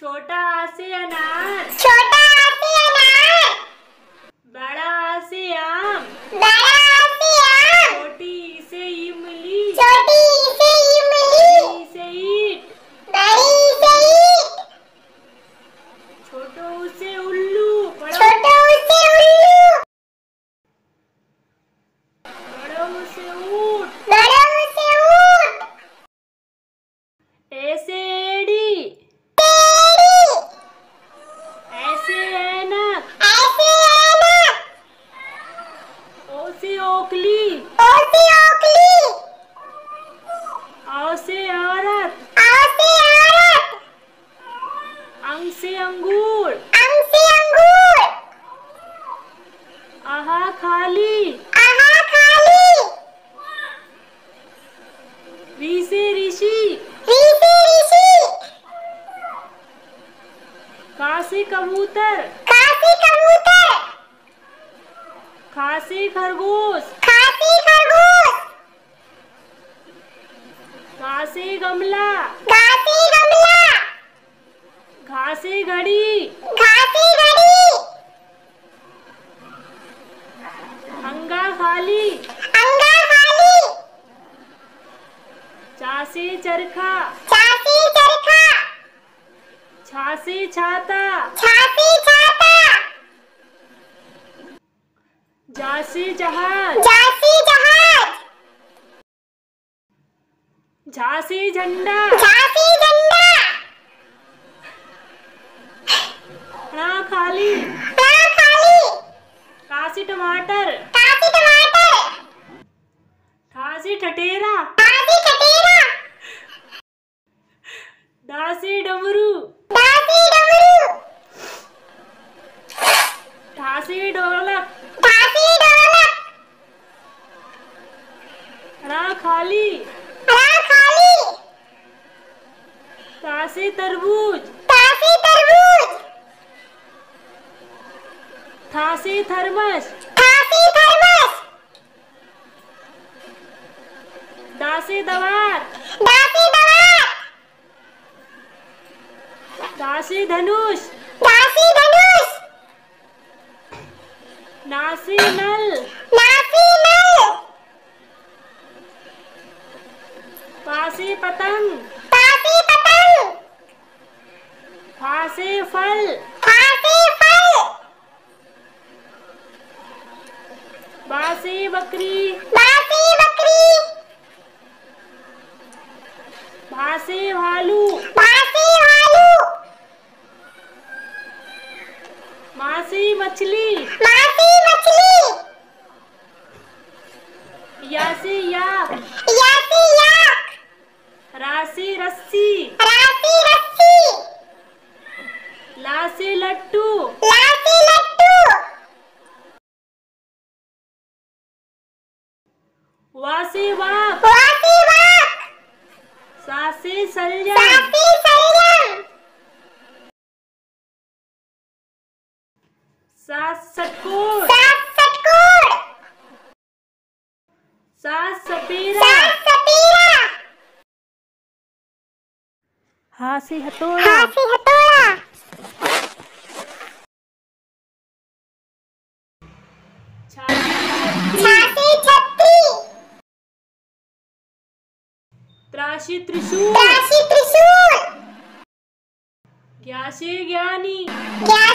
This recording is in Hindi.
छोटा आ से अनार, छोटा आ से अनार। बड़ा आ से आम, बड़ा आ से आम। छोटी ई से इमली, छोटी ई से इमली। बड़ी ई से ईंट, बड़ी ई से ईंट। छोटो ऊ से उल्लू, छोटो ऊ से उल्लू। बड़ो ऊ से ऊंट, बड़ो ऊ से ऊंट। ए से एड़ी, ओकली, ओसी ओकली। आ से औरत, आ से औरत। अंग से अंगूर, अंग से अंगूर। आहा खाली, आहा खाली। री से ऋषि, री से ऋषि। का से कबूतर, का से कबूतर। खासी खरगोश, खासी खरगोश। घासी गमला, घासी गमला। घासी घड़ी, घासी घड़ी। अंगा खाली, अंगा खाली। चासी चरखा, चासी चरखा। छासी छाता, छासी छाता। जासी जहाज, जासी जहाज। झांसी झंडा, झांसी झंडा। ना खाली, ना खाली। कासी टमाटर, कासी टमाटर। ठासी ठटेरा, ठासी ठटेरा। डासी डमरू, डासी डमरू। ठासी ढोलक, खाली, खाली। तासे तरबूज, तासे तरबूज। थासे थर्मस, थासे थर्मस। दासे दवार, दासे दवार। दासे धनुष, दासे धनुष। नासे नल, नासे नल। पासे पतंग, पासे पतंग। फासे फल, फासे फल। बासे बकरी, बासे बकरी। भासे भालू, भासे भालू। मासी मछली, मासी मछली। यासे याक, यासे याक। रासी रस्सी, रासी रस्सी। लासी लट्टू, लासी लट्टू। वासी वाक, वासी वाक। सासी सलजम, सासी सलजम। सास सटकोर, सास सटकोर। सास सपेरा, सास सपेरा। हासी हथौड़ा, हासी हथौड़ा। छाती छत्री। त्रासी त्रिशूल, त्रासी त्रिशूल। ज्ञासी ज्ञानी, ज्ञानी।